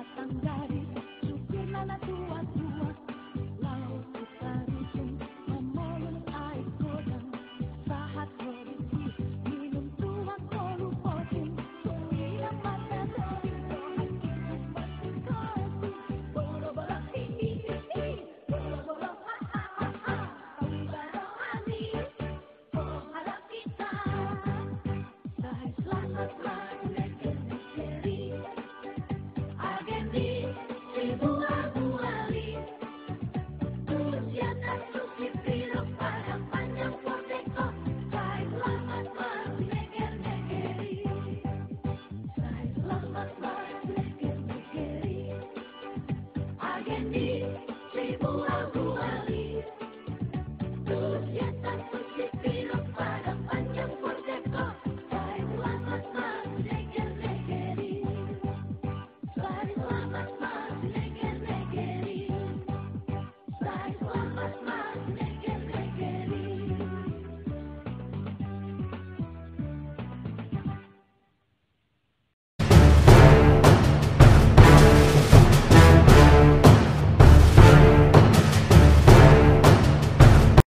datang dari